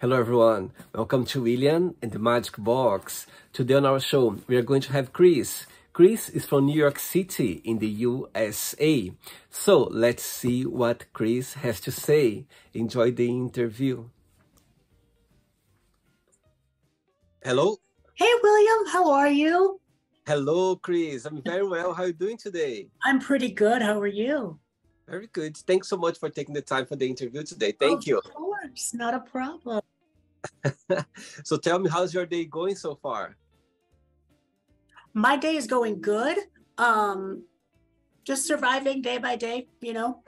Hello everyone, welcome to William and The Magic Box. Today on our show, we are going to have Chris. Chris is from New York City in the USA. So let's see what Chris has to say. Enjoy the interview. Hello. Hey William, how are you? Hello Chris, I'm very well. How are you doing today? I'm pretty good, how are you? Very good. Thanks so much for taking the time for the interview today. Thank you. Of course, not a problem. So tell me, how's your day going so far? My day is going good. Just surviving day by day, you know.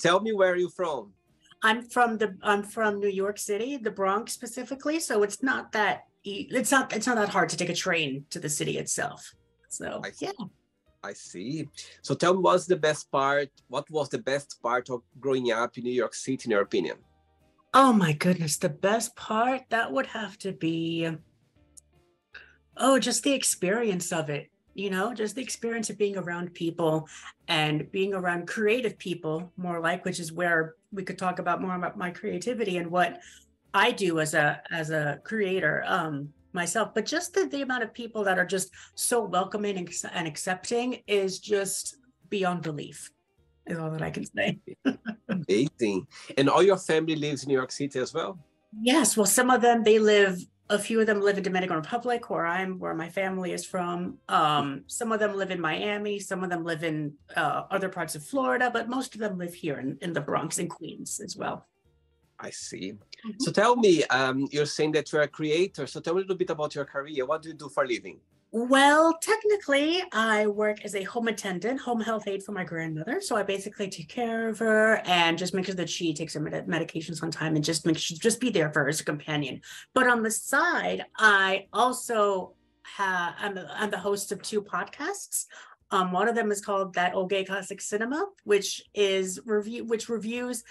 Tell me, where are you from? I'm from New York City, the Bronx specifically. So it's not that hard to take a train to the city itself. So yeah. I see. So tell me, what was the best part of growing up in New York City, in your opinion? Oh my goodness, the best part, that would have to be, just the experience of it, you know, just the experience of being around people and being around creative people, which is where we could talk about more about my creativity and what I do as a creator. Myself, but just the amount of people that are just so welcoming and accepting is just beyond belief, is all that I can say. Amazing. And all your family lives in New York City as well? Yes. Well, some of them, a few of them live in Dominican Republic, where my family is from. Some of them live in Miami. Some of them live in other parts of Florida, but most of them live here in the Bronx and Queens as well. I see. Mm-hmm. So tell me, you're saying that you're a creator. So tell me a little bit about your career. What do you do for a living? Well, technically, I work as a home attendant, home health aide for my grandmother. So I basically take care of her and just make sure that she takes her medications on time and just make sure she'd be there for her as a companion. But on the side, I also I'm the host of two podcasts. One of them is called That Old Gay Classic Cinema, which reviews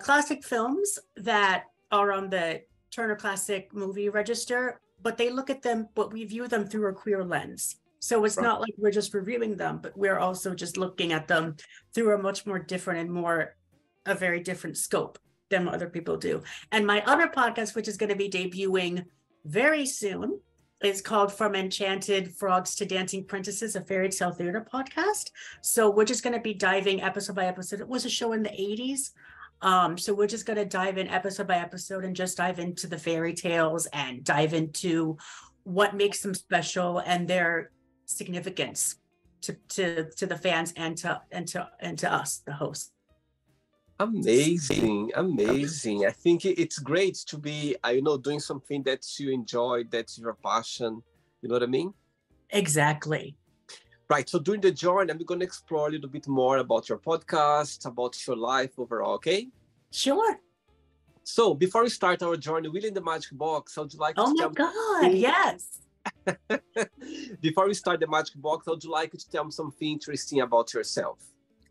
classic films that are on the Turner Classic Movie Register, but they look at them, but we view them through a queer lens. So it's not like we're just reviewing them, but we're also just looking at them through a much more different and a very different scope than what other people do. And my other podcast, which is going to be debuting very soon, is called From Enchanted Frogs to Dancing Princesses, a Fairy Tale Theater podcast. So we're just going to be diving episode by episode. It was a show in the 80s. So we're just going to dive in episode by episode and just dive into the fairy tales and dive into what makes them special and their significance to the fans and to us, the hosts. Amazing, amazing. I think it's great to be, doing something that you enjoy, that's your passion. You know what I mean? Exactly. Right, so during the journey, I'm going to explore a little bit more about your podcast, about your life overall, okay? Sure. So before we start our journey, William and the Magic Box, I would like to tell... Oh my God, yes! Before we start the Magic Box, I would like you to tell me something interesting about yourself.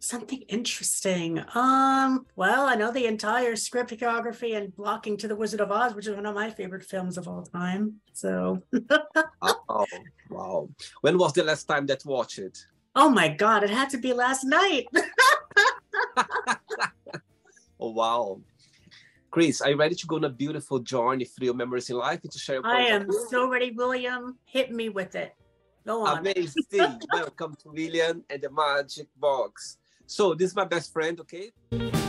Something interesting. Well, I know the entire script, choreography, and blocking to The Wizard of Oz, which is one of my favorite films of all time. So. Oh, wow. When was the last time that you watched it? Oh my God, it had to be last night. Oh, wow. Chris, are you ready to go on a beautiful journey through your memories in life and to share your I am so ready, William. Hit me with it. Go on. Amazing. Welcome to William and the Magic Box. So this is my best friend, okay? Okay,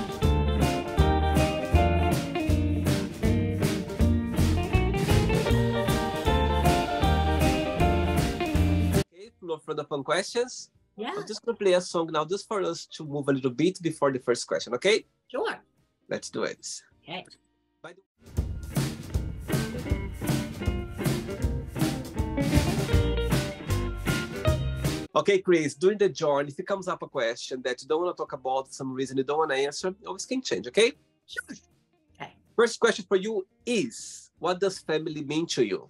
no further fun questions. Yeah. I'm just gonna play a song now just for us to move a little bit before the first question, okay? Sure. Let's do it. Okay. Bye. Okay, Chris, during the journey, if it comes up a question that you don't want to talk about for some reason, you don't want to answer, always can change, okay? Sure. Okay. First question for you is, what does family mean to you?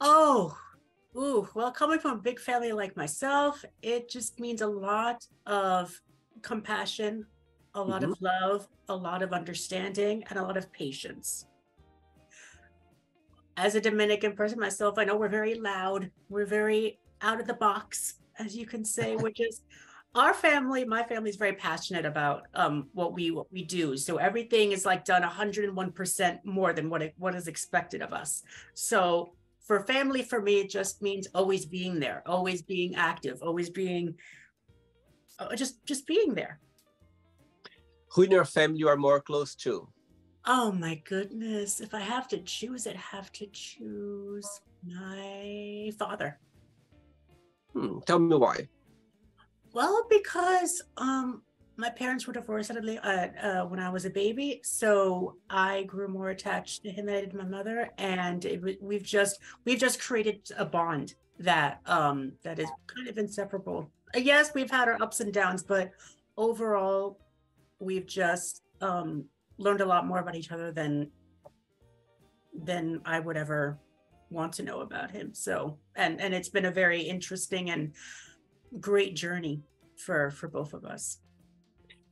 Well, coming from a big family like myself, it just means a lot of compassion, a lot of love, a lot of understanding, and a lot of patience. As a Dominican person myself, I know we're very loud. We're very out of the box, as you can say, which is our family, my family is very passionate about what we do. So everything is like done 101% more than what is expected of us. So for family, for me, it just means always being there, always being active, always being, just being there. Who in your family you are more close to? Oh my goodness. If I have to choose, I'd have to choose my father. Tell me why. Well, because my parents were divorced when I was a baby, so I grew more attached to him than I did my mother, and we've just created a bond that that is kind of inseparable. Yes, we've had our ups and downs, but overall, we've just learned a lot more about each other than I would ever want to know about him. So, and it's been a very interesting and great journey for both of us.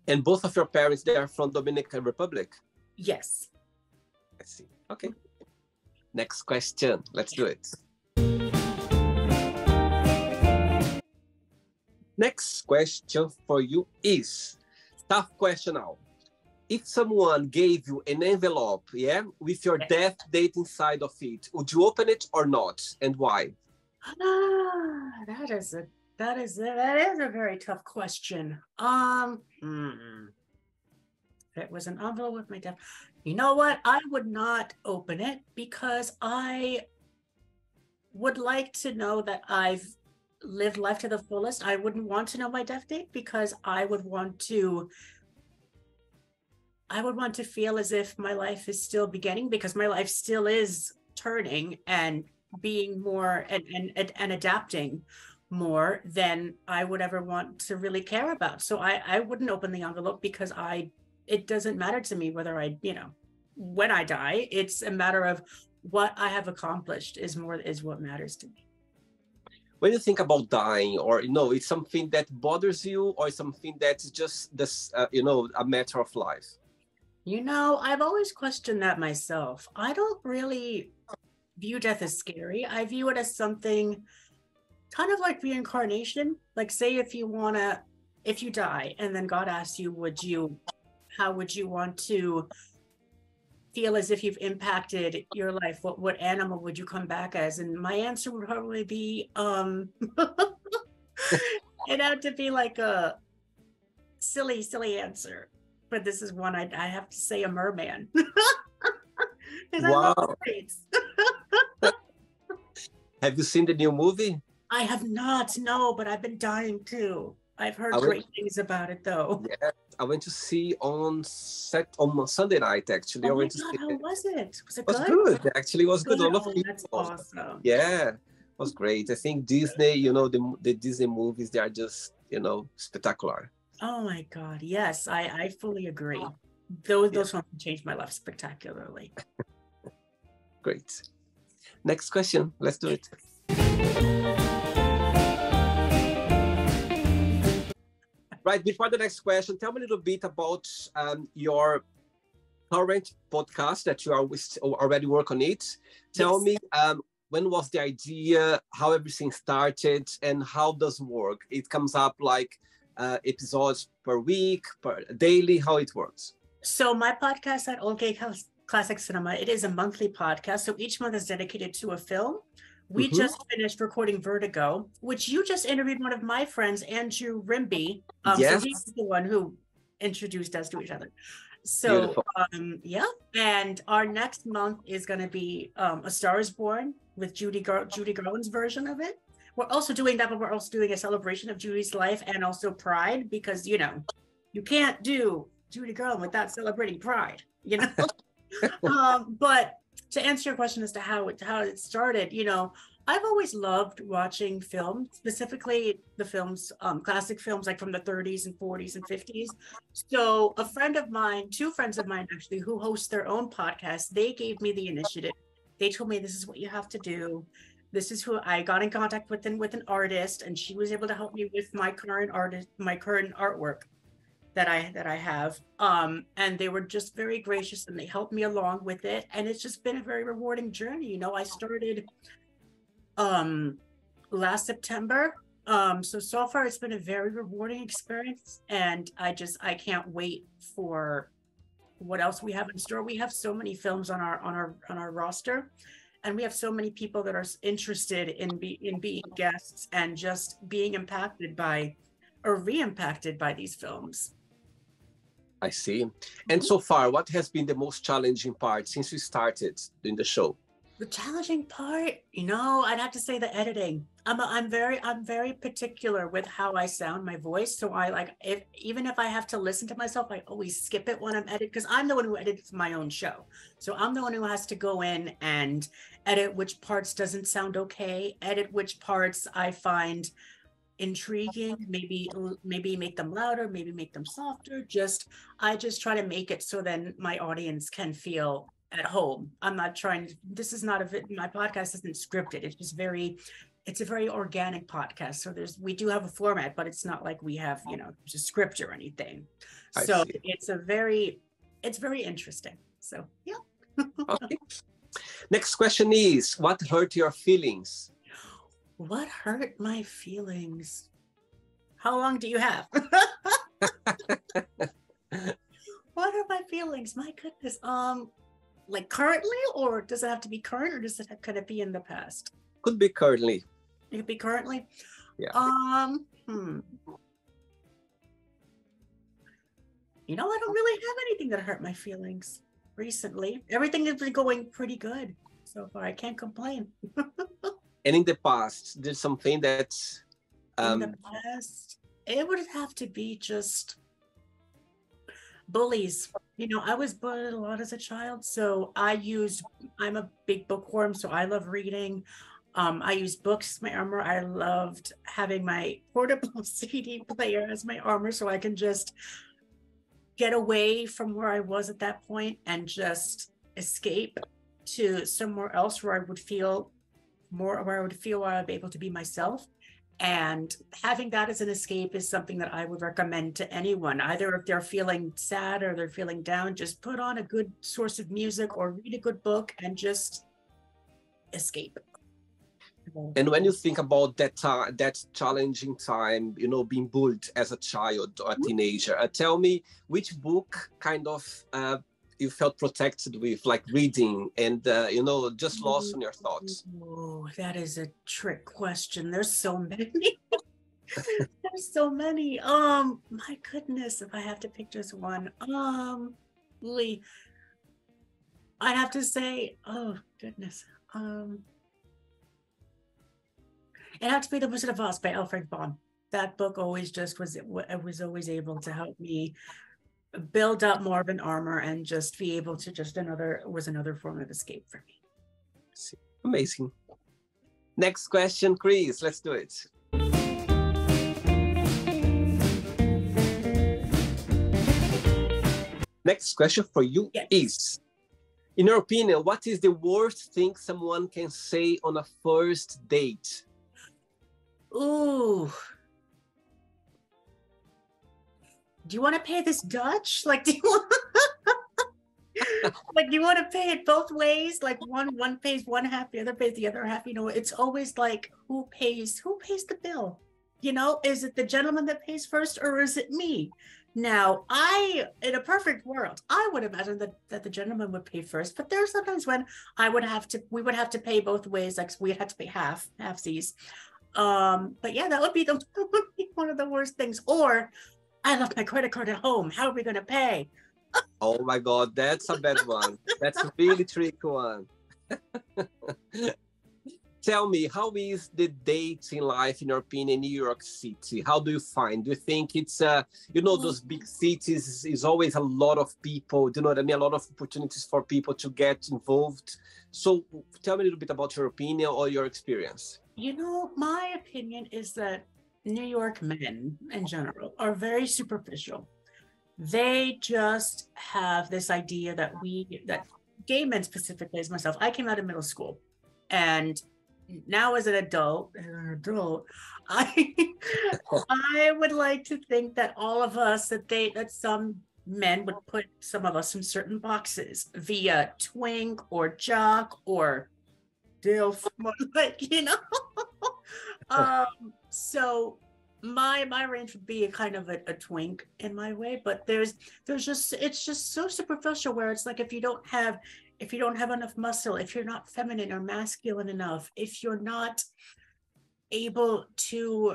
And both of your parents, they are from Dominican Republic? Yes. I see. Okay. Next question. Let's do it. Next question for you is, tough question now. If someone gave you an envelope, yeah, with your death date inside of it, would you open it or not, and why? Ah, that is a very tough question. If it was an envelope with my death, you know what? I would not open it because I would like to know that I've lived life to the fullest. I wouldn't want to know my death date because I would want to feel as if my life is still beginning, because my life still is turning and being more and adapting more than I would ever want to really care about. So I wouldn't open the envelope because it doesn't matter to me whether when I die. It's a matter of what I have accomplished is what matters to me. When you think about dying, or it's something that bothers you, or something that's just this, a matter of life. I've always questioned that myself. I don't really view death as scary. I view it as something kind of like reincarnation. Like, say if you die and then God asks you, how would you want to feel as if you've impacted your life? What animal would you come back as? And my answer would probably be, it'd have to be like a silly, silly answer. But this is one I have to say, a merman. Because I love mermaids. Have you seen the new movie? I have not, no, but I've been dying too. I've heard great things about it, though. Yeah, I went to see on Sunday night, actually. Oh my God, how was it? Was it good? It was good, actually. It was good. That's awesome. Yeah, it was great. I think Disney, the Disney movies, they are just, spectacular. Oh my God, yes, I fully agree. Those ones changed my life spectacularly. Great. Next question. Let's do it. Right, before the next question, tell me a little bit about your current podcast that you are already work on it. Tell me when was the idea, how everything started, and how does it work? It comes up like episodes per week, daily, how it works. So my podcast, That Old Gay Classic Cinema, it is a monthly podcast. So each month is dedicated to a film. We just finished recording Vertigo, which you just interviewed one of my friends, Andrew Rimby. Yes. So he's the one who introduced us to each other. So, yeah. And our next month is going to be A Star is Born, with Judy Garland's version of it. We're also doing that, but we're also doing a celebration of Judy's life and also Pride, because, you can't do Judy Garland without celebrating Pride, but... To answer your question as to how it started, I've always loved watching films, specifically the films, classic films like from the 30s and 40s and 50s. So two friends of mine actually, who host their own podcast, they gave me the initiative. They told me, this is what you have to do. This is who I got in contact with an artist, and she was able to help me with my current artwork that I have, and they were just very gracious, and they helped me along with it, and it's just been a very rewarding journey. I started last September, So far it's been a very rewarding experience, and I can't wait for what else we have in store. We have so many films on our roster, and we have so many people that are interested in being guests and just being impacted by or re-impacted by these films. I see. And so far, what has been the most challenging part since you started doing the show? The challenging part, you know, I'd have to say the editing. I'm very particular with how I sound my voice. So I even if I have to listen to myself, I always skip it when I'm editing, because I'm the one who edits my own show. So I'm the one who has to go in and edit which parts doesn't sound okay, edit which parts I find intriguing, maybe make them louder, maybe make them softer. I just try to make it so then my audience can feel at home. I'm not trying, this is not a, my podcast isn't scripted. It's just very, it's a very organic podcast. So we do have a format, but it's not like we have, you know, just script or anything. So it's very interesting. So yeah. Okay. Next question is, what hurt your feelings? What hurt my feelings? How long do you have? What are my feelings? My goodness. Like currently, or does it have to be current, or could it be in the past? Could be currently. It could be currently. Yeah. You know, I don't really have anything that hurt my feelings recently. Everything has been going pretty good so far. I can't complain. And in the past, there's something that... in the past, it would have to be just bullies. You know, I was bullied a lot as a child, so I'm a big bookworm, so I love reading. I use books as my armor. I loved having my portable CD player as my armor, so I can just get away from where I was at that point and just escape to somewhere else where I would feel... I'd be able to be myself. And having that as an escape is something that I would recommend to anyone, either if they're feeling sad or they're feeling down, just put on a good source of music or read a good book and just escape. And when you think about that challenging time, you know, being bullied as a child or a teenager, tell me which book kind of you felt protected with, like reading, and you know, just lost in your thoughts? Oh, that is a trick question. There's so many. There's so many. My goodness, if I have to pick just one, Lee, I have to say, oh goodness, it had to be The Wizard of Oz by Alfred Baum. That book always just was. It was always able to help me build up more of an armor and just be able to another form of escape for me. Amazing. Next question, Chris, let's do it. Next question for you is, in your opinion, what is the worst thing someone can say on a first date? Ooh. Do you want to pay this Dutch? Like, do you want, like, you want to pay it both ways? Like one pays one half, the other pays the other half. You know, it's always like, who pays the bill? You know, is it the gentleman that pays first, or is it me? Now, in a perfect world, I would imagine that the gentleman would pay first, but there are sometimes when we would have to pay both ways. Like we had to pay halfsies. But yeah, that would be one of the worst things. Or, I left my credit card at home. How are we going to pay? Oh my God, that's a bad one. That's a really tricky one. Tell me, how is the dating life, in your opinion, in New York City? How do you find? Do you think it's, you know, those big cities is always a lot of people, do you know what I mean? A lot of opportunities for people to get involved. So tell me a little bit about your opinion or your experience. You know, my opinion is that New York men in general are very superficial. They just have this idea that gay men specifically, as myself, I came out of middle school, and now as an adult, I would like to think that all of us, that some men would put some of us in certain boxes via twink or jock or dilf, like, you know. So my range would be a kind of a twink in my way, but there's just, it's just so superficial where it's like, if you don't have enough muscle, if you're not feminine or masculine enough, if you're not able to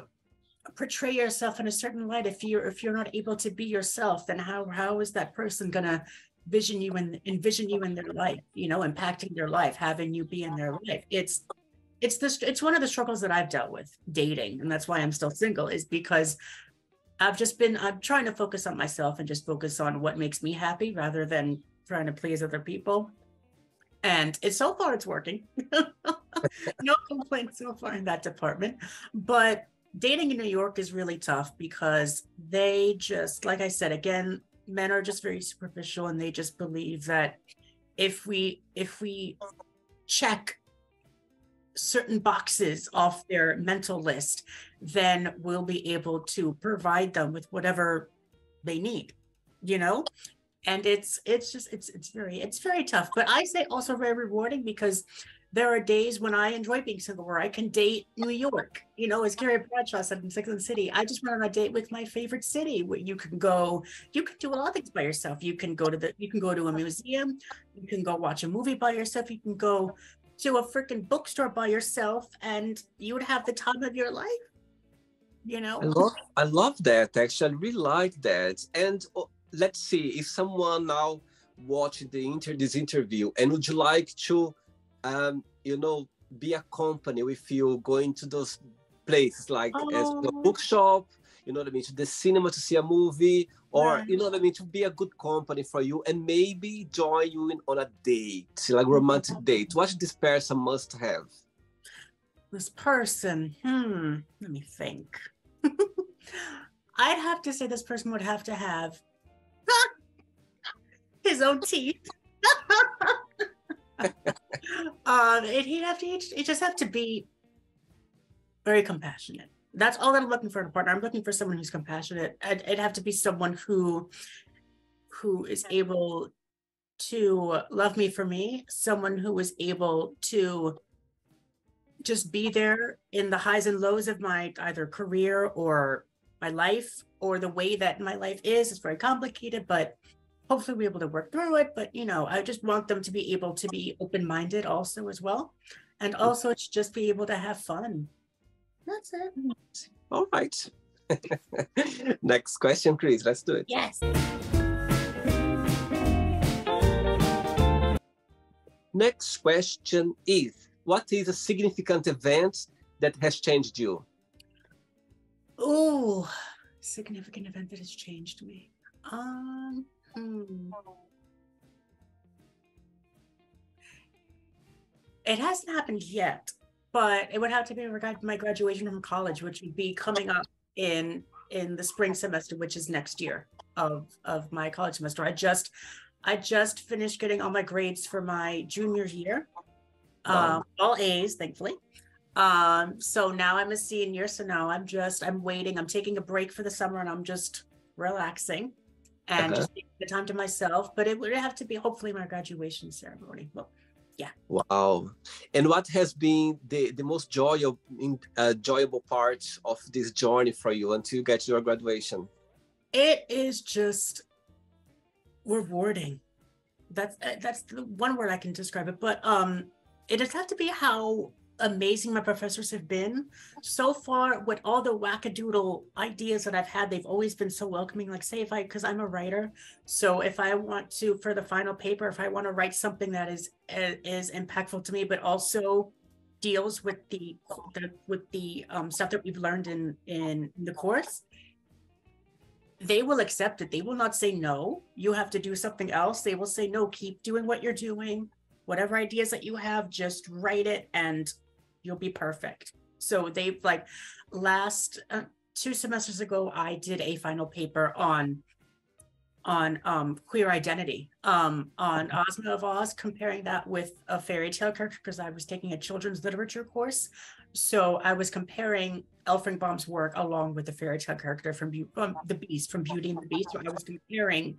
portray yourself in a certain light, if you're not able to be yourself, then how is that person gonna vision you and envision you in their life, you know, impacting their life, having you be in their life? It's one of the struggles that I've dealt with dating, and that's why I'm still single, is because I'm trying to focus on myself and just focus on what makes me happy rather than trying to please other people. And so far it's working. No complaints so far in that department. But dating in New York is really tough because they just, like I said, again, men are just very superficial, and they just believe that if we check certain boxes off their mental list, then we'll be able to provide them with whatever they need, you know? And it's very tough, but I say also very rewarding, because there are days when I enjoy being single, where I can date New York. You know, as Carrie Bradshaw said in Sex and the City, I just went on a date with my favorite city, where you can do a lot of things by yourself. You can go to a museum, you can go watch a movie by yourself, you can go to a freaking bookstore by yourself, and you would have the time of your life, you know? I love that, actually. I really like that. And let's see, if someone now watched this interview and would you like to, you know, be a company with you going to those places, like a bookshop, you know what I mean, to the cinema to see a movie, or right. You know what I mean, to be a good company for you and maybe join you in on a date, like a romantic date. What this person must have? This person, let me think. I'd have to say this person would have to have his own teeth. He'd just have to be very compassionate. That's all that I'm looking for in a partner. I'm looking for someone who's compassionate. It'd have to be someone who is able to love me for me, someone who is able to just be there in the highs and lows of my either career or my life, or the way that my life is. It's very complicated, but hopefully we're able to work through it. But, you know, I just want them to be able to be open-minded also as well. And also to just be able to have fun. That's it. All right. Next question, Chris. Let's do it. Yes. Next question is, what is a significant event that has changed you? Oh, significant event that has changed me. It hasn't happened yet, but it would have to be my graduation from college, which would be coming up in the spring semester, which is next year of my college semester. I just finished getting all my grades for my junior year, all A's, thankfully. So now I'm a senior. So now I'm waiting. I'm taking a break for the summer, and I'm just relaxing and just taking the time to myself. But it would have to be hopefully my graduation ceremony. Well, yeah. Wow. And what has been the most enjoyable part of this journey for you until you get your graduation? It is just rewarding. That's the one word I can describe it. But it does have to be how amazing my professors have been. So far, with all the wackadoodle ideas that I've had, they've always been so welcoming. Like, say, because I'm a writer, so if I want to, for the final paper, if I want to write something that is impactful to me, but also deals with the stuff that we've learned in the course, they will accept it. They will not say, no, you have to do something else. They will say, no, keep doing what you're doing. Whatever ideas that you have, just write it and you'll be perfect. So they've last 2 semesters ago, I did a final paper on queer identity, on Ozma of Oz, comparing that with a fairy tale character, because I was taking a children's literature course. So I was comparing Alfred Baum's work along with the fairy tale character from Beauty and the Beast. So I was comparing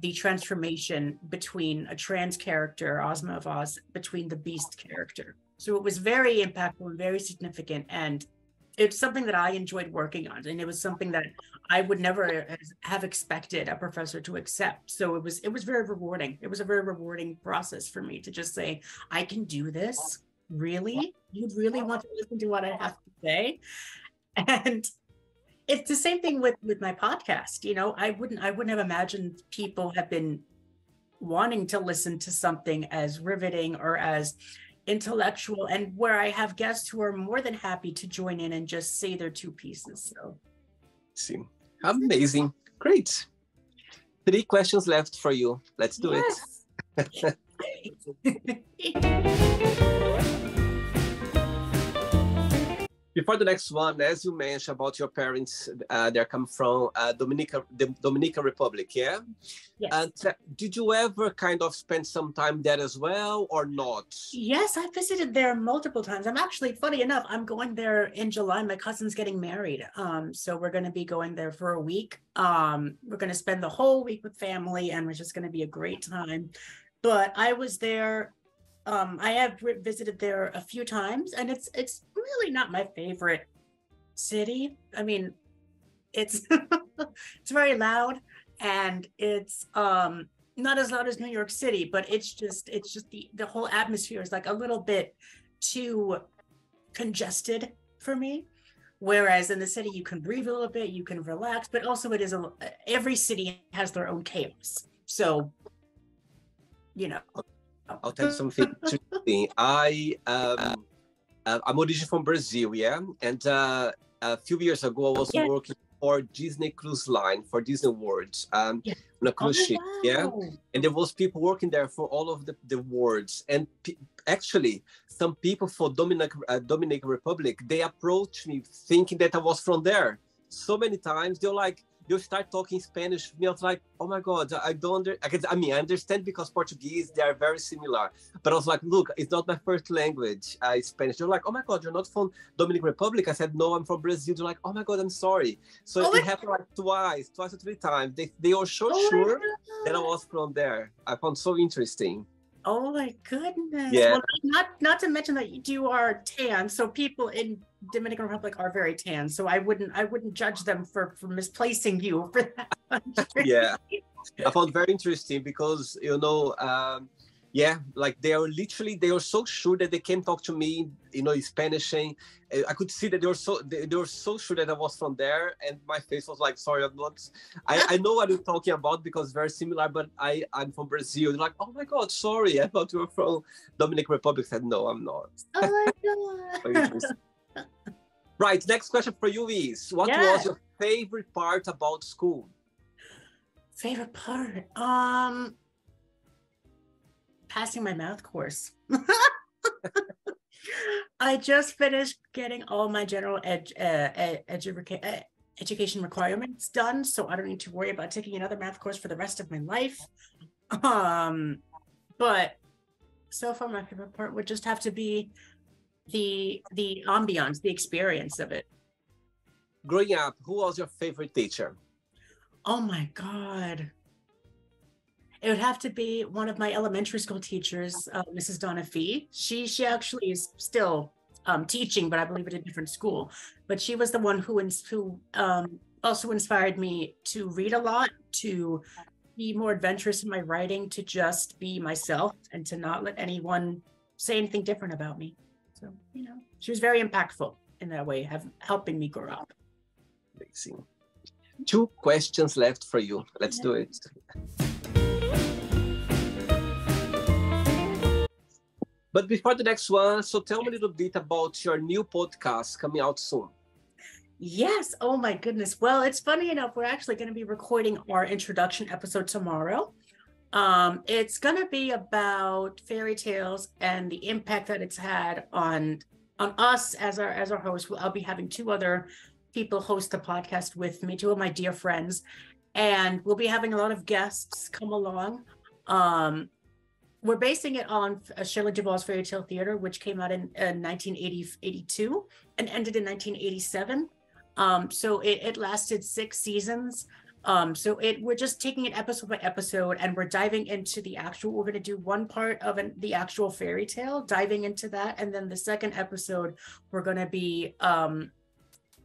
the transformation between a trans character, Ozma of Oz, between the Beast character. So it was very impactful and very significant. And it's something that I enjoyed working on, and it was something that I would never have expected a professor to accept. So it was very rewarding. It was a very rewarding process for me to just say, I can do this. Really? You'd really want to listen to what I have to say? And it's the same thing with my podcast. You know, I wouldn't have imagined people have been wanting to listen to something as riveting or as intellectual, and where I have guests who are more than happy to join in and just say their two pieces. So, see, amazing, great. 3 questions left for you. Let's do it. Before the next one, as you mentioned about your parents, they come from the Dominican Republic, yeah? Yes. And did you ever kind of spend some time there as well, or not? Yes, I visited there multiple times. I'm actually, funny enough, I'm going there in July. My cousin's getting married, so we're going to be going there for a week. We're going to spend the whole week with family, and it's just going to be a great time. But I was there. I have visited there a few times, and it's really not my favorite city. I mean, it's it's very loud, and it's not as loud as New York City, but it's just the whole atmosphere is like a little bit too congested for me. Whereas in the city, you can breathe a little bit, you can relax, but also every city has their own chaos. So, you know. I'll tell you something interesting. I'm originally from Brazil, yeah? And a few years ago, I was working for Disney Cruise Line, for Disney World, on a cruise ship, yeah? And there was people working there for all of the worlds. And actually, some people from Dominican Republic, they approached me thinking that I was from there. So many times, they were like, you start talking Spanish, I was like, oh my God, I understand, because Portuguese, they are very similar. But I was like, look, it's not my first language, Spanish. They're like, oh my God, you're not from Dominican Republic. I said, no, I'm from Brazil. They're like, oh my God, I'm sorry. So it happened like twice or 3 times. They were so sure that I was from there. I found so interesting. Oh my goodness. Yeah. Well, not to mention that you are tan. So people in Dominican Republic are very tan. So I wouldn't judge them for misplacing you for that. Yeah. I found very interesting because, you know, like they are so sure that they can talk to me, you know, in Spanish. And I could see that they were so sure that I was from there, and my face was like, sorry, I'm not. I know what you're talking about because it's very similar, but I'm from Brazil. They're like, oh my God, sorry, I thought you were from Dominican Republic. I said, no, I'm not. Oh my God. Right, next question for you is, what was your favorite part about school? Favorite part? Passing my math course. I just finished getting all my general education requirements done, so I don't need to worry about taking another math course for the rest of my life. But so far, my favorite part would just have to be the ambiance, the experience of it. Growing up, who was your favorite teacher? Oh my God. It would have to be one of my elementary school teachers, Mrs. Donna Fee. She actually is still teaching, but I believe at a different school. But she was the one who also inspired me to read a lot, to be more adventurous in my writing, to just be myself, and to not let anyone say anything different about me. So, you know, she was very impactful in that way, helping me grow up. Amazing. 2 questions left for you. Let's do it. But before the next one, so tell me a little bit about your new podcast coming out soon. Yes. Oh, my goodness. Well, it's funny enough, we're actually going to be recording our introduction episode tomorrow. It's going to be about fairy tales and the impact that it's had on us as our host. I'll be having 2 other people host the podcast with me, 2 of my dear friends. And we'll be having a lot of guests come along. We're basing it on Shelley Duvall's Fairy Tale Theater, which came out in 1982 and ended in 1987. So it lasted 6 seasons. We're just taking it episode by episode, and we're diving into the actual. We're going to do one part of the actual fairy tale, diving into that, and then the second episode, we're going to be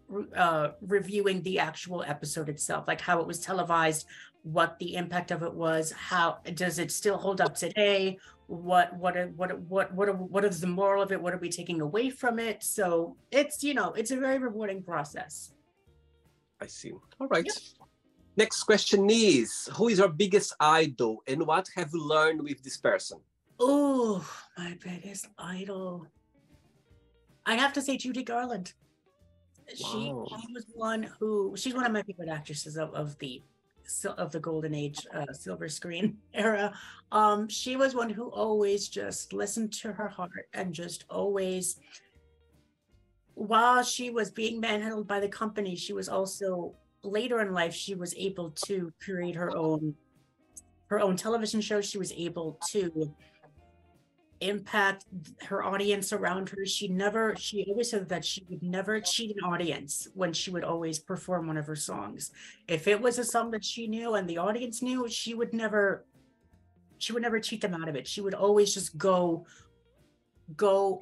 reviewing the actual episode itself, like how it was televised, what the impact of it was, how does it still hold up today, what is the moral of it, what are we taking away from it? So it's, you know, it's a very rewarding process. I see. All right. Yeah. Next question is, who is your biggest idol and what have you learned with this person? Oh, my biggest idol. I have to say Judy Garland. Wow. She was one who, she's one of my favorite actresses of the golden age, silver screen era. She was one who always just listened to her heart and just always, while she was being manhandled by the company, she was also, later in life, she was able to create her own television show. She was able to impact her audience around her. She always said that she would never cheat an audience when she would always perform one of her songs. If it was a song that she knew and the audience knew, she would never cheat them out of it. She would always just go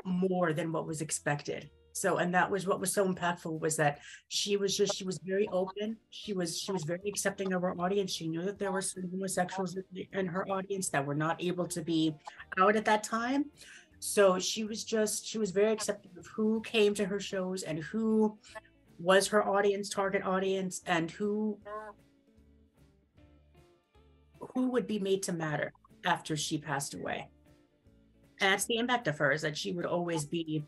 more than what was expected. So, and that was what was so impactful, was that she was very open. She was very accepting of her audience. She knew that there were some homosexuals in her audience that were not able to be out at that time. So she was very accepting of who came to her shows and who was her audience, target audience, and who would be made to matter after she passed away. And that's the impact of her, is that she would always be there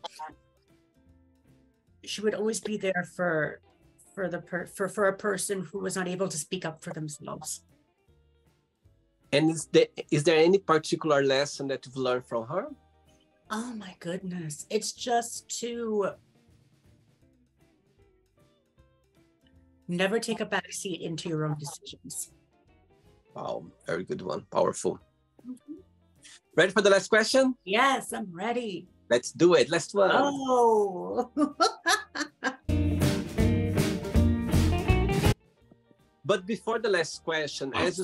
for a person who was not able to speak up for themselves. And is there any particular lesson that you've learned from her? Oh my goodness. It's just to never take a backseat into your own decisions. Wow, very good one. Powerful. Mm-hmm. Ready for the last question? Yes, I'm ready. Let's do it. Last one. Oh. But before the last question, as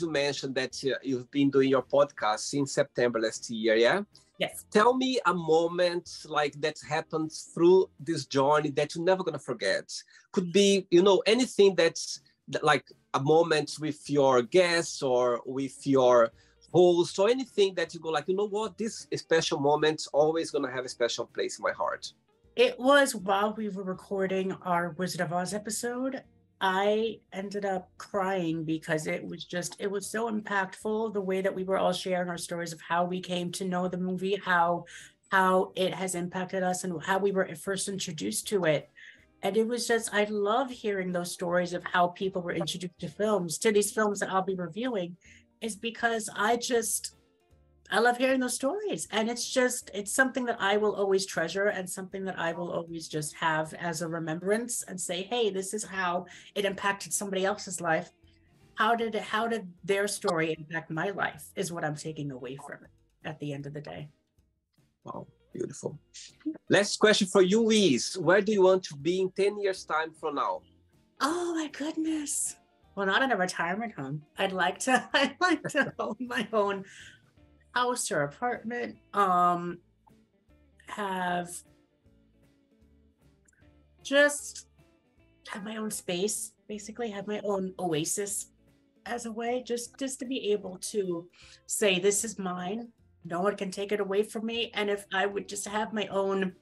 you mentioned that you've been doing your podcast since September last year, yeah? Yes. Tell me a moment like that happened through this journey that you're never gonna forget. Could be, you know, anything that's like a moment with your guests or with your host or anything that you go like, you know what, this special moment's always gonna have a special place in my heart. It was while we were recording our Wizard of Oz episode. I ended up crying because it was so impactful, the way that we were all sharing our stories of how we came to know the movie, how it has impacted us, and how we were first introduced to it. And it was just, I love hearing those stories of how people were introduced to films, to these films that I'll be reviewing, is because I love hearing those stories. And it's something that I will always treasure and something that I will always just have as a remembrance and say, hey, this is how it impacted somebody else's life. How did their story impact my life is what I'm taking away from it at the end of the day. Wow, beautiful. Last question for you is, where do you want to be in 10 years' time from now? Oh my goodness. Well, not in a retirement home. I'd like to own my own house or apartment, have my own space, basically have my own oasis as a way, just to be able to say, this is mine. No one can take it away from me. And if I would just have my own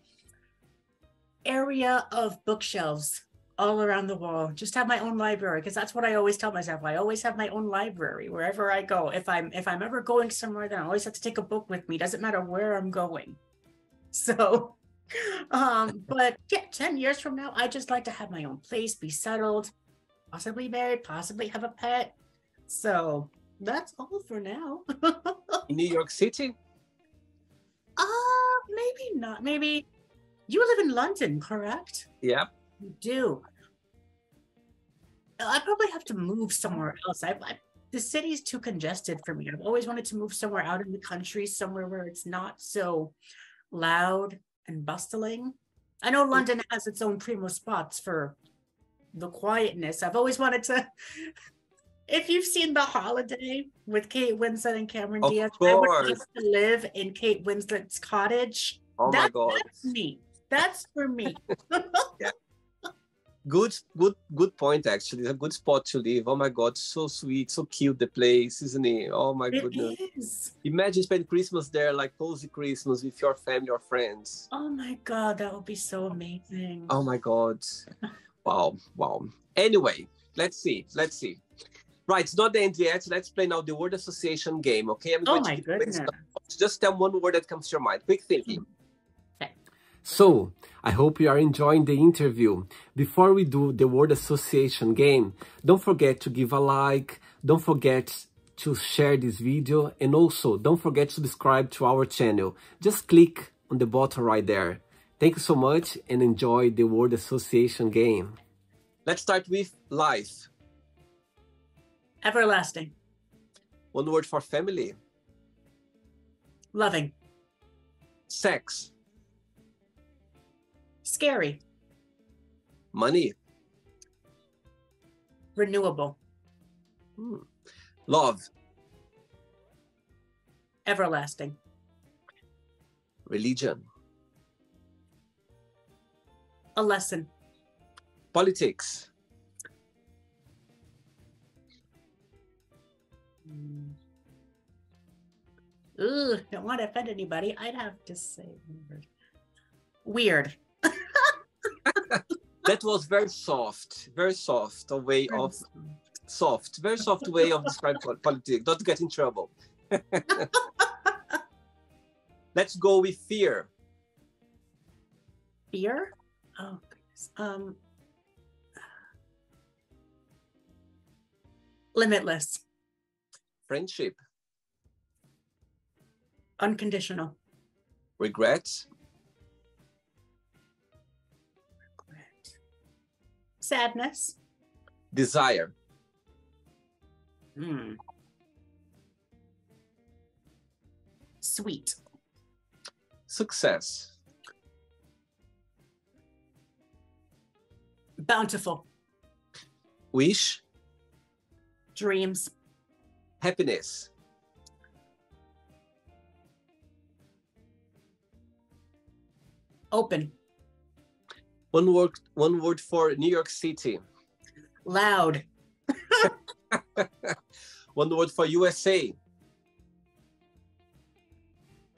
area of bookshelves all around the wall, just have my own library, because that's what I always tell myself. I always have my own library wherever I go. If I'm ever going somewhere, then I always have to take a book with me. Doesn't matter where I'm going. So, but yeah, 10 years from now, I just like to have my own place, be settled, possibly married, possibly have a pet. So that's all for now. In New York City? Maybe not. Maybe you live in London, correct? Yeah. You do. I probably have to move somewhere else. The city's too congested for me. I've always wanted to move somewhere out in the country, somewhere where it's not so loud and bustling. I know London has its own primo spots for the quietness. I've always wanted to. If you've seen The Holiday with Kate Winslet and Cameron Diaz, I would love to live in Kate Winslet's cottage. Oh my God, that's me. That's for me. Yeah. Good point, actually. It's a good spot to live. Oh, my God. So sweet. So cute, the place, isn't it? Oh, my goodness. It is. Imagine spending Christmas there, like cozy Christmas with your family or friends. Oh, my God. That would be so amazing. Oh, my God. Wow. Wow. Anyway, let's see. Let's see. Right. It's not the end yet. So let's play now the word association game, okay? I'm going to goodness. Just tell one word that comes to your mind. Quick thinking. Mm-hmm. So, I hope you are enjoying the interview. Before we do the word association game, don't forget to give a like, don't forget to share this video, and also don't forget to subscribe to our channel. Just click on the button right there. Thank you so much and enjoy the word association game. Let's start with life. Everlasting. One word for family. Loving. Sex. Scary. Money. Renewable. Love. Everlasting. Religion. A lesson. Politics. Ooh, don't want to offend anybody. I'd have to say weird. That was very soft a way of soft, very soft way of describing politics. Not to get in trouble. Let's go with fear. Fear? Oh goodness. Limitless. Friendship. Unconditional. Regrets. Sadness. Desire. Sweet. Success. Bountiful. Wish. Dreams. Happiness. Open. One word for New York City. Loud. One word for USA.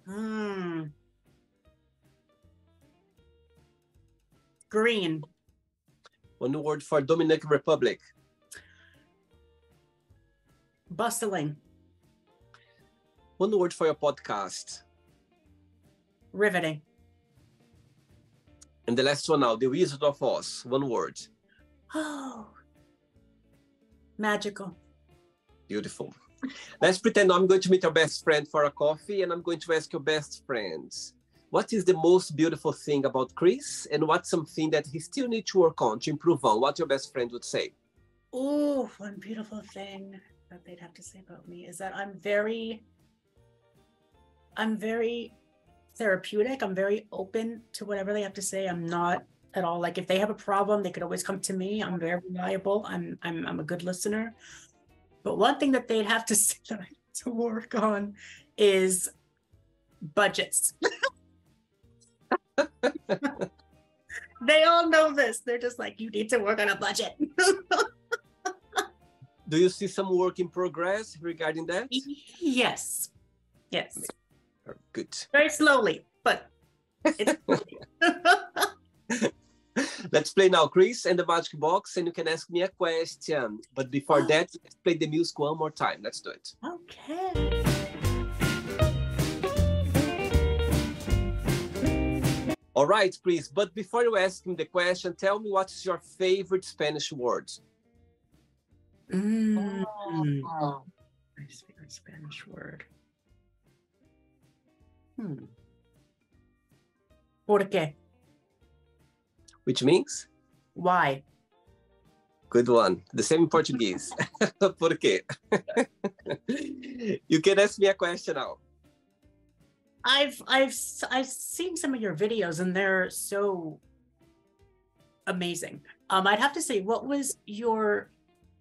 Green. One word for Dominican Republic. Bustling. One word for your podcast. Riveting. And the last one now, The Wizard of Oz. One word. Oh, magical. Beautiful. Let's pretend I'm going to meet your best friend for a coffee, and I'm going to ask your best friend, what is the most beautiful thing about Chris, and what's something that he still needs to work on, to improve on? What your best friend would say? Oh, one beautiful thing that they'd have to say about me is that I'm very therapeutic. I'm very open to whatever they have to say. I'm not at all like, if they have a problem, they could always come to me. I'm very reliable. I'm a good listener. But one thing that they'd have to say that I need to work on is budgets. They all know this. They're just like, you need to work on a budget. Do you see some work in progress regarding that? Yes. Yes. Good. Very slowly, but it's Let's play now, Chris and the Magic Box, and you can ask me a question. But before that, let's play the music one more time. Let's do it. Okay. All right, Chris, but before you ask him the question, tell me what is your favorite Spanish word? My favorite Spanish word. ¿Por qué? Which means? Why. Good one. The same in Portuguese. Por qué? You can ask me a question now. I've seen some of your videos and they're so amazing. I'd have to say, what was your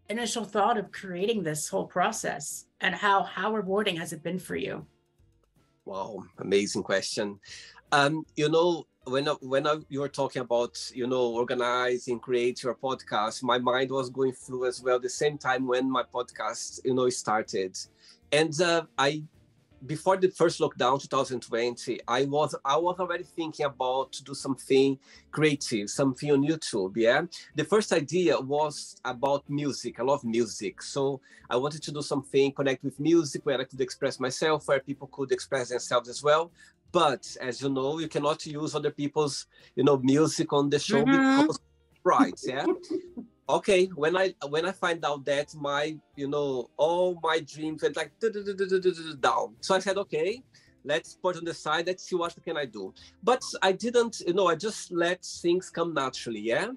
initial thought of creating this whole process, and how rewarding has it been for you? Wow, amazing question. You know, when you were talking about, you know, organizing, create your podcast, my mind was going through as well the same time when my podcast, you know, started. And before the first lockdown, 2020, I was already thinking about to do something creative, something on YouTube, yeah? The first idea was about music. I love music. So I wanted to do something, connect with music, where I could express myself, where people could express themselves as well. But as you know, you cannot use other people's, you know, music on the show because rights, yeah? Okay, when I find out that my, you know, all my dreams went like down. So I said, okay, let's put on the side, let's see what can I do. But I didn't, you know, I just let things come naturally, yeah?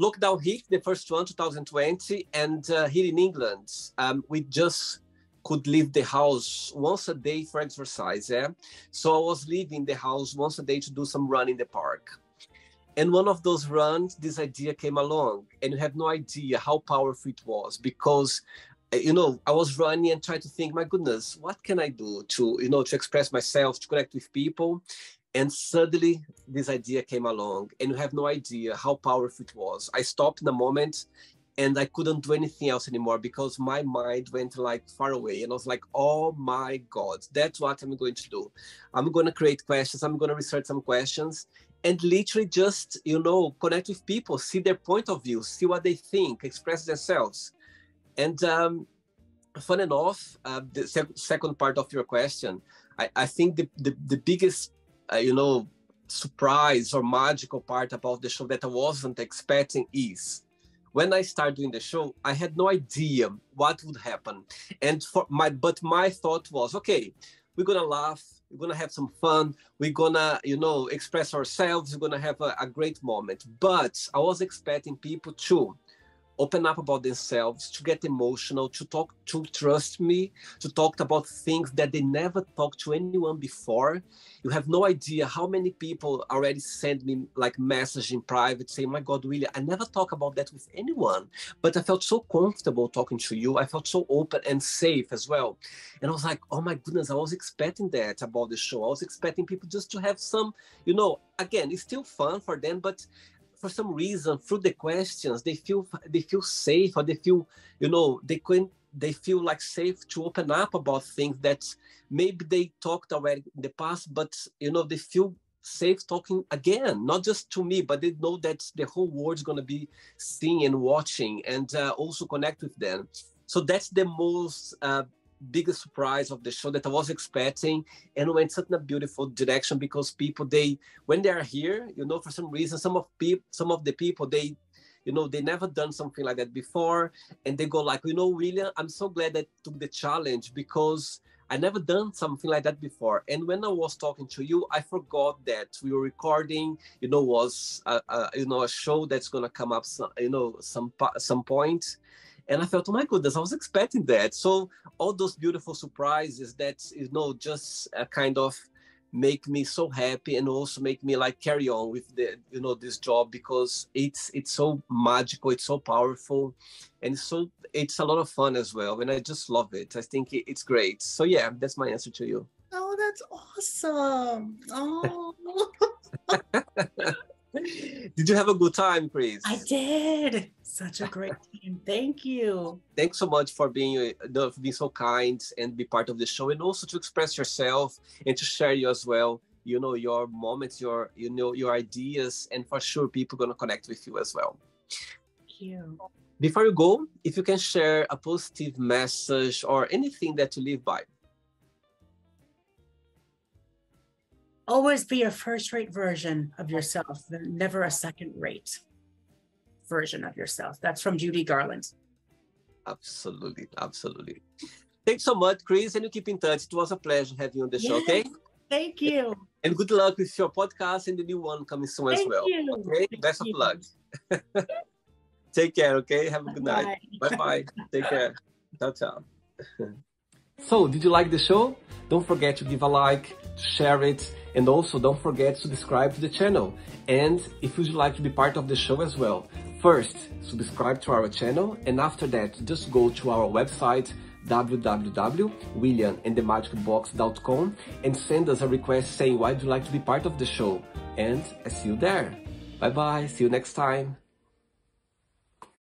Lockdown hit, the first one, 2020, and here in England, we just could leave the house once a day for exercise, yeah? So I was leaving the house once a day to do some run in the park. And one of those runs, this idea came along, and you have no idea how powerful it was because, you know, I was running and trying to think, my goodness, what can I do to, you know, to express myself, to connect with people? And suddenly this idea came along, and you have no idea how powerful it was. I stopped in a moment and I couldn't do anything else anymore because my mind went like far away. And I was like, oh my God, that's what I'm going to do. I'm going to create questions. I'm going to research some questions. And literally just, you know, connect with people, see their point of view, see what they think, express themselves. And fun enough, the second part of your question, I think the biggest, you know, surprise or magical part about the show that I wasn't expecting is when I started doing the show, I had no idea what would happen. And my thought was, okay, we're going to laugh. We're going to have some fun. We're going to, you know, express ourselves. We're going to have a great moment. But I was expecting people to open up about themselves, to get emotional, to talk, to trust me, to talk about things that they never talked to anyone before. You have no idea how many people already send me like message in private saying, my God, William, I never talk about that with anyone, but I felt so comfortable talking to you. I felt so open and safe as well. And I was like, oh my goodness, I was expecting that about the show. I was expecting people just to have some, you know, again, it's still fun for them, but for some reason, through the questions, they feel safe, or they feel, you know, they feel like safe to open up about things that maybe they talked already in the past, but, you know, they feel safe talking again, not just to me, but they know that the whole world's going to be seeing and watching and also connect with them. So that's the most biggest surprise of the show that I was expecting, and went such a beautiful direction because people, when they are here, you know, for some reason, some of the people, they, you know, they never done something like that before, and they go like, you know, William, I'm so glad that I took the challenge because I never done something like that before. And when I was talking to you, I forgot that we were recording, you know, was you know, a show that's gonna come up, you know, some point. And I felt, oh my goodness, I was expecting that. So all those beautiful surprises that, you know, just kind of make me so happy and also make me like carry on with the, you know, this job because it's so magical, it's so powerful. And so it's a lot of fun as well. And I just love it. I think it's great. So yeah, that's my answer to you. Oh, that's awesome. Oh. Did you have a good time, Chris? I did. Such a great team. Thank you. Thanks so much for being so kind and be part of the show, and also to express yourself and to share you as well, you know, your moments, your, you know, your ideas, and for sure people are going to connect with you as well. Thank you. Before you go, if you can share a positive message or anything that you live by. Always be a first-rate version of yourself, never a second-rate version of yourself. That's from Judy Garland. Absolutely, absolutely. Thanks so much, Chris, and you keep in touch. It was a pleasure having you on the show, okay? Thank you. And good luck with your podcast and the new one coming soon as well. Thank you. Okay, best of luck. Take care, okay? Have a good night. Bye-bye. Take care. Ciao, ciao. So, did you like the show? Don't forget to give a like, to share it, and also don't forget to subscribe to the channel. And if you'd like to be part of the show as well, first, subscribe to our channel, and after that, just go to our website, www.williamandthemagicbox.com, and send us a request saying why you'd like to be part of the show. and I see you there. Bye bye, see you next time.